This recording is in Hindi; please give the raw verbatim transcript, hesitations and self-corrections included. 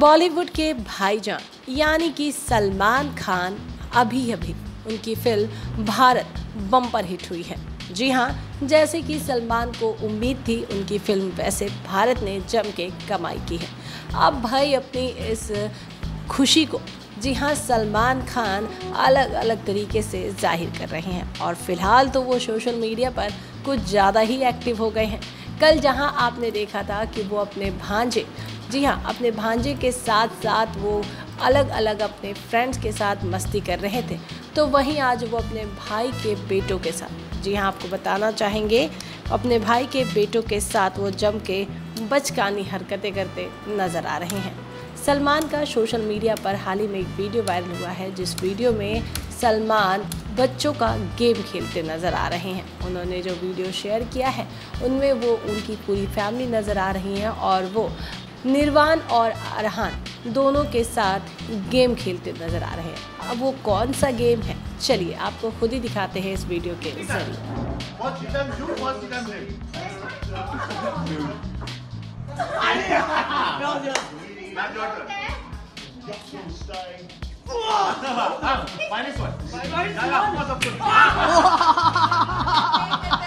बॉलीवुड के भाईजान यानी कि सलमान खान अभी अभी उनकी फिल्म भारत बम्पर हिट हुई है। जी हाँ, जैसे कि सलमान को उम्मीद थी उनकी फिल्म वैसे भारत ने जम के कमाई की है। अब भाई अपनी इस खुशी को जी हाँ सलमान खान अलग अलग तरीके से जाहिर कर रहे हैं और फिलहाल तो वो सोशल मीडिया पर कुछ ज़्यादा ही एक्टिव हो गए हैं। कल जहां आपने देखा था कि वो अपने भांजे जी हाँ अपने भांजे के साथ साथ वो अलग अलग अपने फ्रेंड्स के साथ मस्ती कर रहे थे, तो वहीं आज वो अपने भाई के बेटों के साथ जी हाँ आपको बताना चाहेंगे अपने भाई के बेटों के साथ वो जम के बचकानी हरकतें करते नज़र आ रहे हैं। सलमान का सोशल मीडिया पर हाल ही में एक वीडियो वायरल हुआ है, जिस वीडियो में सलमान बच्चों का गेम खेलते नज़र आ रहे हैं। उन्होंने जो वीडियो शेयर किया है उनमें वो उनकी पूरी फैमिली नज़र आ रही है और वो निर्वाण और अरहान दोनों के साथ गेम खेलते नज़र आ रहे हैं। अब वो कौन सा गेम है, चलिए आपको खुद ही दिखाते हैं इस वीडियो के जरिए। Minus one. Minus one.